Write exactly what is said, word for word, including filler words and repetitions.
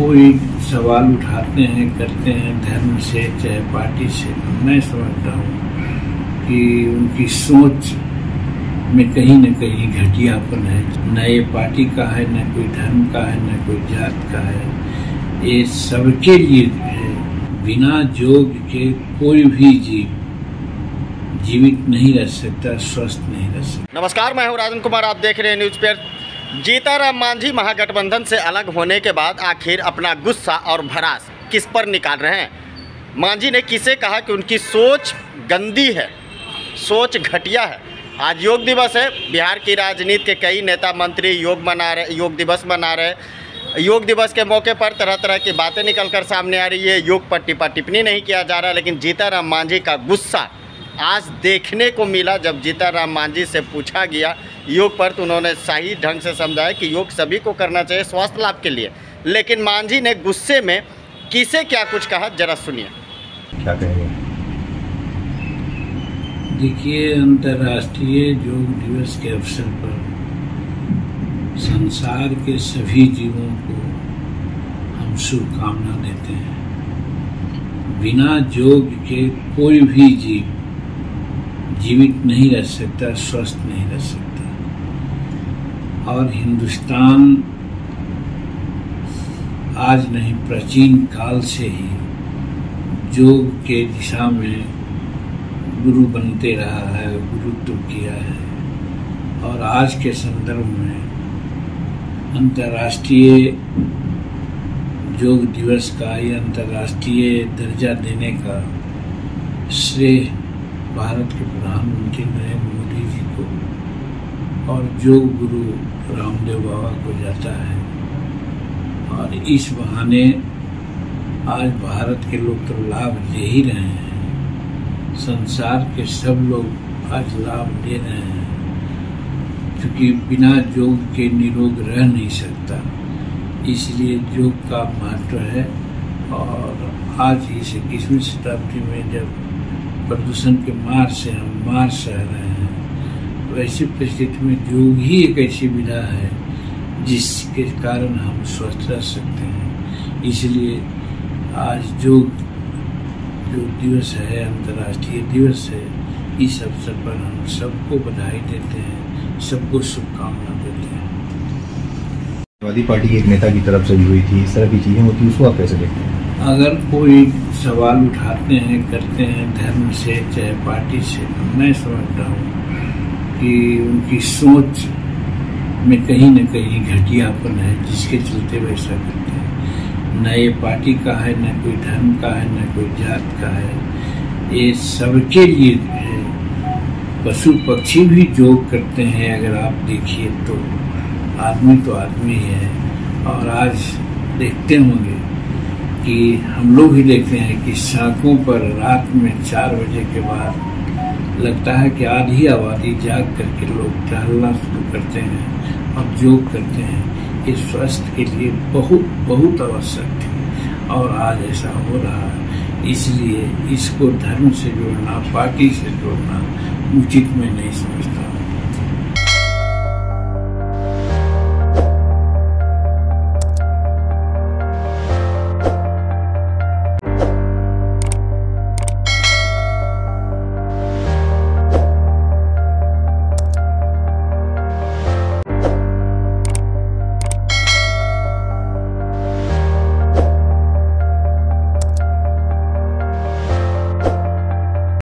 कोई सवाल उठाते हैं, करते हैं धर्म से चाहे पार्टी से, मैं समझता हूँ कि उनकी सोच में कहीं न कहीं घटियापन है। न ये पार्टी का है, न कोई धर्म का है, न कोई जात का है, ये सबके लिए है। बिना योग के कोई भी जीव जीवित नहीं रह सकता, स्वस्थ नहीं रह सकता। नमस्कार, मैं हूँ राजन कुमार, आप देख रहे हैं न्यूज़पीआर। जीता राम मांझी महागठबंधन से अलग होने के बाद आखिर अपना गुस्सा और भड़ास किस पर निकाल रहे हैं? मांझी ने किसे कहा कि उनकी सोच गंदी है, सोच घटिया है? आज योग दिवस है, बिहार की राजनीति के कई नेता मंत्री योग मना रहे, योग दिवस मना रहे। योग दिवस के मौके पर तरह तरह की बातें निकलकर सामने आ रही है, योग पर टिप्पा टिप्पणी नहीं किया जा रहा, लेकिन जीता राम मांझी का गुस्सा आज देखने को मिला। जब जीता राम मांझी से पूछा गया योग पर तो उन्होंने सही ढंग से समझाया कि योग सभी को करना चाहिए स्वास्थ्य लाभ के लिए, लेकिन मांझी ने गुस्से में किसे क्या कुछ कहा, जरा सुनिए। क्या कहेंगे? देखिए, अंतर्राष्ट्रीय योग दिवस के अवसर पर संसार के सभी जीवों को हम शुभकामना देते हैं। बिना योग के कोई भी जीव जीवित नहीं रह सकता, स्वस्थ नहीं रह सकता। और हिंदुस्तान आज नहीं, प्राचीन काल से ही योग के दिशा में गुरु बनते रहा है, गुरुत्व किया है। और आज के संदर्भ में अंतर्राष्ट्रीय योग दिवस का या अंतर्राष्ट्रीय दर्जा देने का श्रेय भारत के प्रधानमंत्री नरेंद्र मोदी जी को और योग गुरु रामदेव बाबा को जाता है। और इस बहाने आज भारत के लोग तो लाभ ले ही रहे हैं, संसार के सब लोग आज लाभ ले रहे हैं, क्योंकि बिना योग के निरोग रह नहीं सकता। इसलिए योग का महत्व है। और आज इस इक्कीसवीं शताब्दी में जब प्रदूषण के मार से हम मार सह रहे हैं, वैसी परिस्थिति में योग ही एक ऐसी विधा है जिसके कारण हम स्वस्थ रह सकते हैं। इसलिए आज योग जो दिवस है, अंतर्राष्ट्रीय दिवस है, इस अवसर पर हम सबको बधाई देते हैं, सबको शुभकामना देते हैं। समाजवादी पार्टी के एक नेता की तरफ से भी हुई थी, इस तरह की चीज़ें होती है, उसको आप कैसे देखते हैं? अगर कोई सवाल उठाते हैं, करते हैं धर्म से चाहे पार्टी से, मैं समझता हूँ कि उनकी सोच में कहीं न कहीं घटियापन है, जिसके चलते वैसा करते हैं। न ये पार्टी का है, न कोई धर्म का है, न कोई जात का है, ये सबके लिए है। पशु पक्षी भी योग करते हैं, अगर आप देखिए तो। आदमी तो आदमी है। और आज देखते होंगे कि हम लोग ही देखते हैं कि सड़कों पर रात में चार बजे के बाद लगता है कि आधी आबादी जाग करके लोग टहलना शुरू करते हैं और योग करते हैं। ये स्वास्थ्य के लिए बहुत बहुत आवश्यक है और आज ऐसा हो रहा है। इसलिए इसको धर्म से जोड़ना, पार्टी से जोड़ना उचित में नहीं समझता।